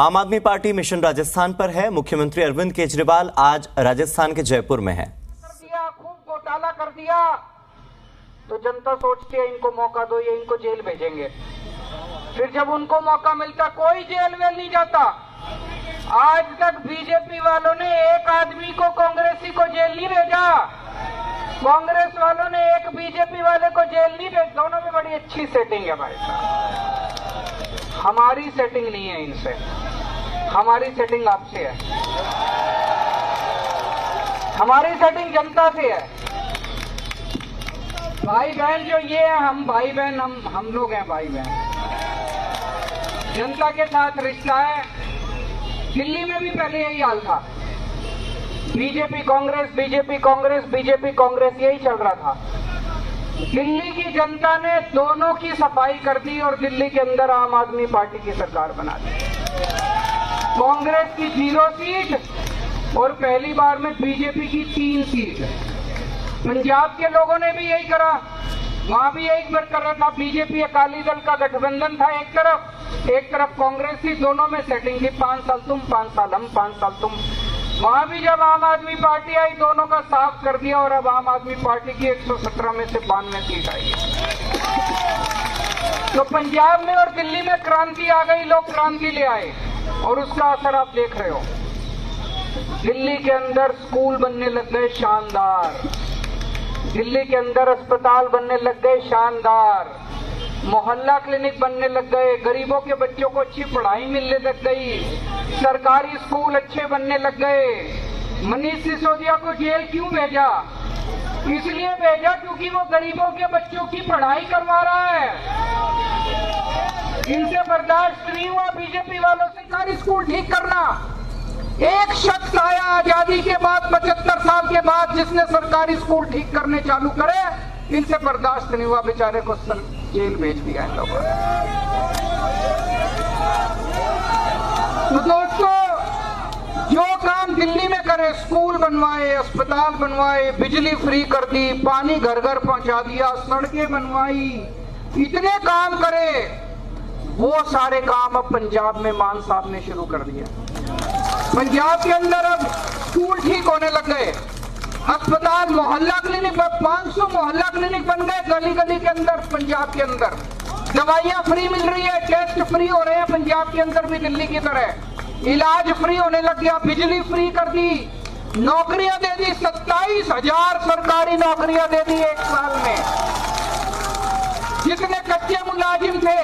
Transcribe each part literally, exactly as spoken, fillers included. आम आदमी party mission Rajasthan पर है। मुख्यमंत्री अरविंद केजरीवाल आज राजस्थान के जयपुर में है। खूब घोटाला कर दिया तो जनता सोचती है इनको मौका दो, ये इनको जेल भेजेंगे। फिर जब उनको मौका मिलता कोई जेल वेल नहीं जाता। आज तक बीजेपी वालों ने एक आदमी को, कांग्रेसी को जेल नहीं भेजा, कांग्रेस वालों ने एक बीजेपी वाले को जेल नहीं भेजा। दोनों में बड़ी अच्छी सेटिंग है भाई साहब। हमारी सेटिंग नहीं है इनसे, हमारी सेटिंग आपसे है, हमारी सेटिंग जनता से है। भाई बहन जो ये है, हम भाई बहन, हम हम लोग हैं भाई बहन, जनता के साथ रिश्ता है। दिल्ली में भी पहले यही हाल था, BJP Congress, BJP Congress, BJP Congress, यही चल रहा था। दिल्ली की जनता ने दोनों की सफाई कर दी और दिल्ली के अंदर आम आदमी पार्टी की सरकार बना दी। कांग्रेस की जीरो सीट और पहली बार में बीजेपी की तीन सीट। पंजाब के लोगों ने भी यही करा, वहां भी यही बार कर रहा था। बीजेपी अकाली दल का गठबंधन था एक तरफ, एक तरफ कांग्रेस थी, दोनों में सेटिंग थी। पांच साल तुम, पांच साल हम, पांच साल तुम। वहां भी जब आम आदमी पार्टी आई दोनों का साफ कर दिया और अब आम आदमी पार्टी की एक सौ सत्रह में से बानवे सीट आई। तो पंजाब में और दिल्ली में क्रांति आ गई, लोग क्रांति ले आए और उसका असर आप देख रहे हो। दिल्ली के अंदर स्कूल बनने लग गए शानदार, दिल्ली के अंदर अस्पताल बनने लग गए शानदार, मोहल्ला क्लिनिक बनने लग गए, गरीबों के बच्चों को अच्छी पढ़ाई मिलने लग गई, सरकारी स्कूल अच्छे बनने लग गए। मनीष सिसोदिया को जेल क्यों भेजा? इसलिए भेजा क्योंकि वो गरीबों के बच्चों की पढ़ाई करवा रहा है। इनसे बर्दाश्त नहीं हुआ बीजेपी वालों, सरकारी स्कूल ठीक करना। एक शख्स आया आजादी के बाद, पचहत्तर साल के बाद, जिसने सरकारी स्कूल ठीक करने चालू करे। इनसे बर्दाश्त नहीं हुआ, बेचारे को जेल भेज दिया इन लोगों ने। दोस्तों, जो काम दिल्ली में करे, स्कूल बनवाए, अस्पताल बनवाए, बिजली फ्री कर दी, पानी घर घर पहुंचा दिया, सड़कें बनवाई, इतने काम करे, वो सारे काम अब पंजाब में मान साहब ने शुरू कर दिया। पंजाब के अंदर अब स्कूल ठीक होने लग गए, अस्पताल, मोहल्ला क्लिनिक पर पाँच सौ मोहल्ला क्लिनिक बन गए गली गली के अंदर। पंजाब के अंदर दवाइयाँ फ्री मिल रही है, टेस्ट फ्री हो रहे हैं पंजाब के अंदर भी दिल्ली की तरह। इलाज फ्री होने लग गया, बिजली फ्री कर दी, नौकरियां दे दी, सत्ताईस हजार सरकारी नौकरियां दे दी एक साल में। जितने कच्चे मुलाजिम थे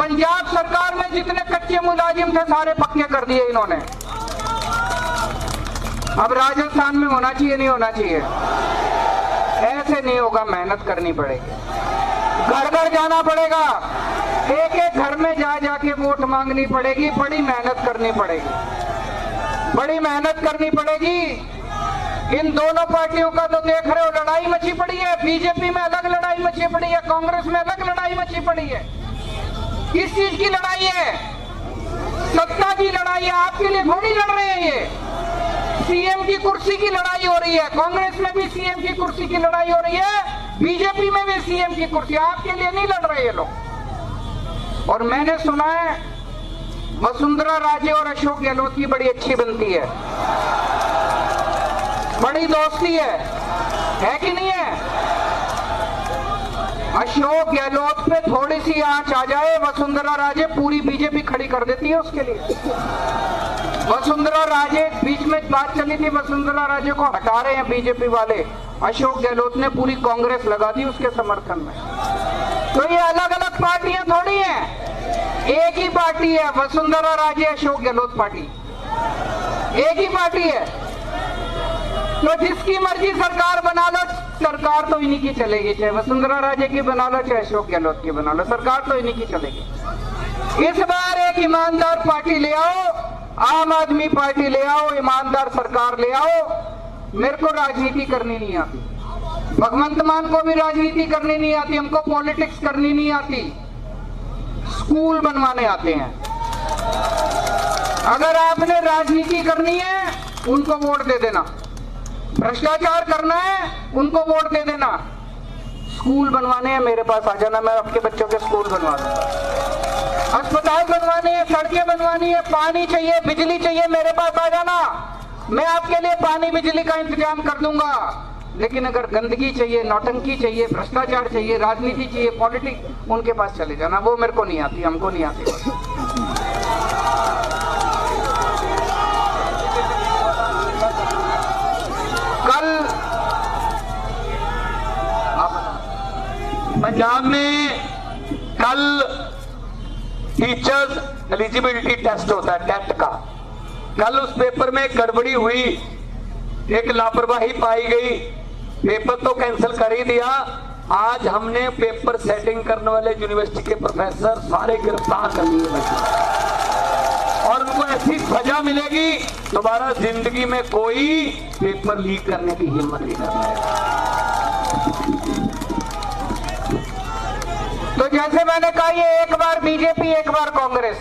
पंजाब सरकार में, जितने कच्चे मुलाजिम थे सारे पक्के कर दिए इन्होंने। अब राजस्थान में होना चाहिए, नहीं होना चाहिए, ऐसे नहीं होगा, मेहनत करनी पड़ेगी, घर घर जाना पड़ेगा, एक एक घर में जा जाके वोट मांगनी पड़ेगी, बड़ी मेहनत करनी पड़ेगी, बड़ी मेहनत करनी पड़ेगी। इन दोनों पार्टियों का तो देख रहे हो लड़ाई मची पड़ी है, बीजेपी में अलग लड़ाई मची पड़ी है, कांग्रेस में अलग लड़ाई मची पड़ी है। किस चीज की लड़ाई है? सत्ता की लड़ाई है, आपके लिए थोड़ी लड़ रहे हैं ये। सीएम की कुर्सी की लड़ाई हो रही है, कांग्रेस में भी सीएम की कुर्सी की लड़ाई हो रही है, बीजेपी में भी सीएम की कुर्सी। आपके लिए नहीं लड़ रहे ये लोग। और मैंने सुना है वसुंधरा राजे और अशोक गहलोत की बड़ी अच्छी बनती है, बड़ी दोस्ती है, है कि नहीं है? अशोक गहलोत पे थोड़ी सी आंच आ जाए, वसुंधरा राजे पूरी बीजेपी खड़ी कर देती है उसके लिए। वसुंधरा राजे, बीच में बात चली थी, वसुंधरा राजे को हटा रहे हैं बीजेपी वाले, अशोक गहलोत ने पूरी कांग्रेस लगा दी उसके समर्थन में। तो ये अलग अलग पार्टियां थोड़ी हैं, एक ही पार्टी है, वसुंधरा राजे अशोक गहलोत पार्टी, एक ही पार्टी है। तो जिसकी मर्जी सरकार बना लो, सरकार तो इन्हीं की चलेगी, चाहे वसुंधरा राजे की बना लो, चाहे अशोक गहलोत की बना लो, सरकार तो इन्हीं की चलेगी। इस बार एक ईमानदार पार्टी ले आओ, आम आदमी पार्टी ले आओ, ईमानदार सरकार ले आओ। मेरे को राजनीति करनी नहीं आती, भगवंत मान को भी राजनीति करनी नहीं आती, हमको पॉलिटिक्स करनी नहीं आती, स्कूल बनवाने आते हैं। अगर आपने राजनीति करनी है उनको वोट दे देना, भ्रष्टाचार करना है उनको वोट दे देना, स्कूल बनवाने हैं मेरे पास आ जाना, मैं आपके बच्चों के स्कूल बनवा दूंगा। अस्पताल बनवाने हैं, सड़कें बनवानी है, पानी चाहिए, बिजली चाहिए, मेरे पास आ जाना, मैं आपके लिए पानी बिजली का इंतजाम कर दूंगा। लेकिन अगर गंदगी चाहिए, नौटंकी चाहिए, भ्रष्टाचार चाहिए, राजनीति चाहिए, पॉलिटिक्स, उनके पास चले जाना, वो मेरे को नहीं आती, हमको नहीं आती। कल पंजाब में कल टीचर्स एलिजिबिलिटी टेस्ट होता है, टेट का। कल उस पेपर में गड़बड़ी हुई, एक लापरवाही पाई गई, पेपर तो कैंसिल कर ही दिया। आज हमने पेपर सेटिंग करने वाले यूनिवर्सिटी के प्रोफेसर सारे गिरफ्तार कर लिए और उनको ऐसी सजा मिलेगी, दोबारा जिंदगी में कोई पेपर लीक करने की हिम्मत नहीं करना। तो जैसे मैंने कहा, ये एक बार बीजेपी एक बार कांग्रेस,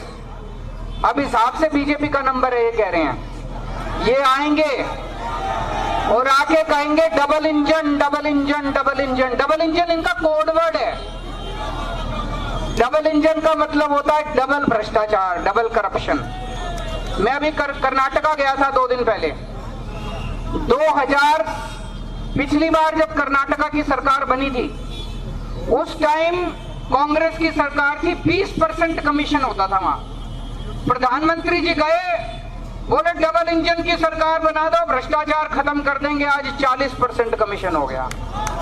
अब इस हिसाब से बीजेपी का नंबर है, ये कह रहे हैं ये आएंगे और आके कहेंगे double engine, double engine, double engine. Double engine इनका कोडवर्ड है। डबल इंजन का मतलब होता है डबल भ्रष्टाचार, डबल करप्शन। मैं अभी कर, कर्नाटका गया था दो दिन पहले। दो हज़ार पिछली बार जब कर्नाटका की सरकार बनी थी, उस टाइम कांग्रेस की सरकार थी, बीस परसेंट कमीशन होता था वहां। प्रधानमंत्री जी गए, बोले डबल इंजन की सरकार बना दो, भ्रष्टाचार खत्म कर देंगे। आज चालीस परसेंट कमीशन हो गया।